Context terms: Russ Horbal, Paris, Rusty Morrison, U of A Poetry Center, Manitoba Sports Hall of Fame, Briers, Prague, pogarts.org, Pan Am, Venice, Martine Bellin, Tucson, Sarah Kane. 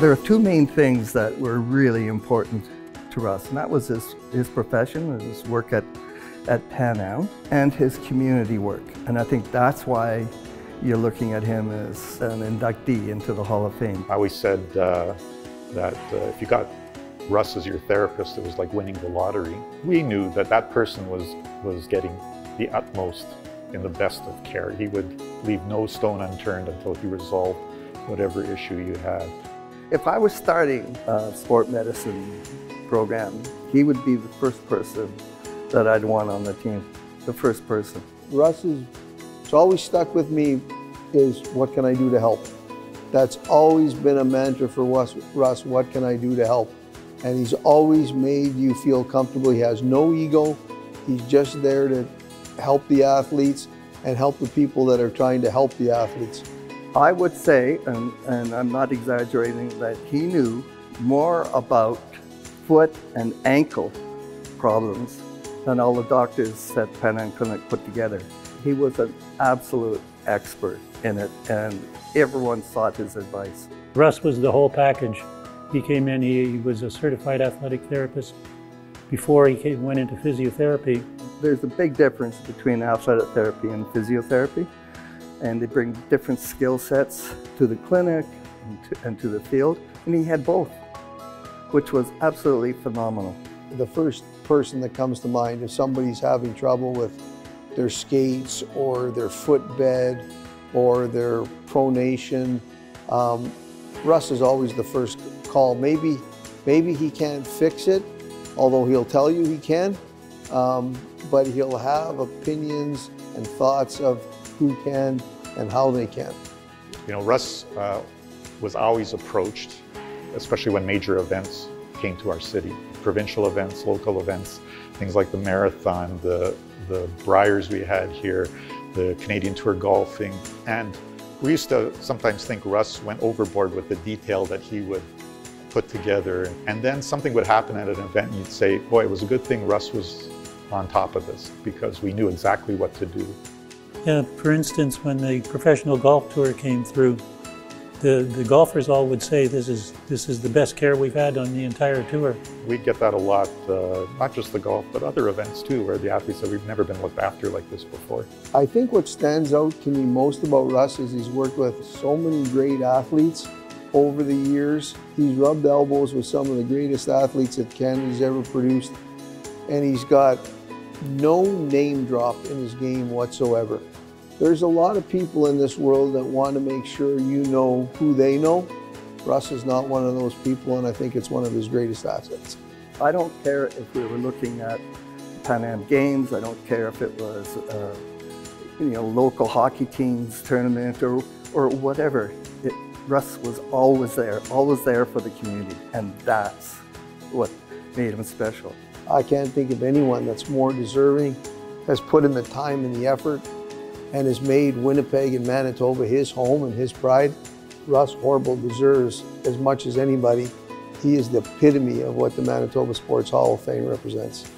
There are two main things that were really important to Russ, and that was his profession, his work at Pan Am, and his community work. And I think that's why you're looking at him as an inductee into the Hall of Fame. I always said that if you got Russ as your therapist, it was like winning the lottery. We knew that that person was getting the utmost in the best of care. He would leave no stone unturned until he resolved whatever issue you had. If I was starting a sport medicine program, he would be the first person that I'd want on the team, the first person. It's always stuck with me is, what can I do to help? That's always been a mantra for Russ, what can I do to help? And he's always made you feel comfortable. He has no ego. He's just there to help the athletes and help the people that are trying to help the athletes. I would say, and I'm not exaggerating, that he knew more about foot and ankle problems than all the doctors at Pan Am Clinic put together. He was an absolute expert in it, and everyone sought his advice. Russ was the whole package. He came in, he was a certified athletic therapist before he went into physiotherapy. There's a big difference between athletic therapy and physiotherapy, and they bring different skill sets to the clinic and to the field, and he had both, which was absolutely phenomenal. The first person that comes to mind, if somebody's having trouble with their skates or their footbed or their pronation, Russ is always the first call. Maybe he can't fix it, although he'll tell you he can, but he'll have opinions and thoughts of who can and how they can. You know, Russ was always approached, especially when major events came to our city. Provincial events, local events, things like the marathon, the Briers we had here, the Canadian Tour golfing. And we used to sometimes think Russ went overboard with the detail that he would put together. And then something would happen at an event and you'd say, boy, it was a good thing Russ was on top of this, because we knew exactly what to do. Yeah, for instance, when the professional golf tour came through, the golfers all would say, this is the best care we've had on the entire tour. We get that a lot, not just the golf, but other events too, where the athletes said, we've never been looked after like this before. I think what stands out to me most about Russ is he's worked with so many great athletes over the years. He's rubbed elbows with some of the greatest athletes that Canada's ever produced, and he's got no name drop in his game whatsoever. There's a lot of people in this world that want to make sure you know who they know. Russ is not one of those people, and I think it's one of his greatest assets. I don't care if we were looking at Pan Am Games. I don't care if it was local hockey teams tournament or whatever. Russ was always there for the community, and that's what made him special. I can't think of anyone that's more deserving, has put in the time and the effort, and has made Winnipeg and Manitoba his home and his pride. Russ Horbal deserves as much as anybody. He is the epitome of what the Manitoba Sports Hall of Fame represents.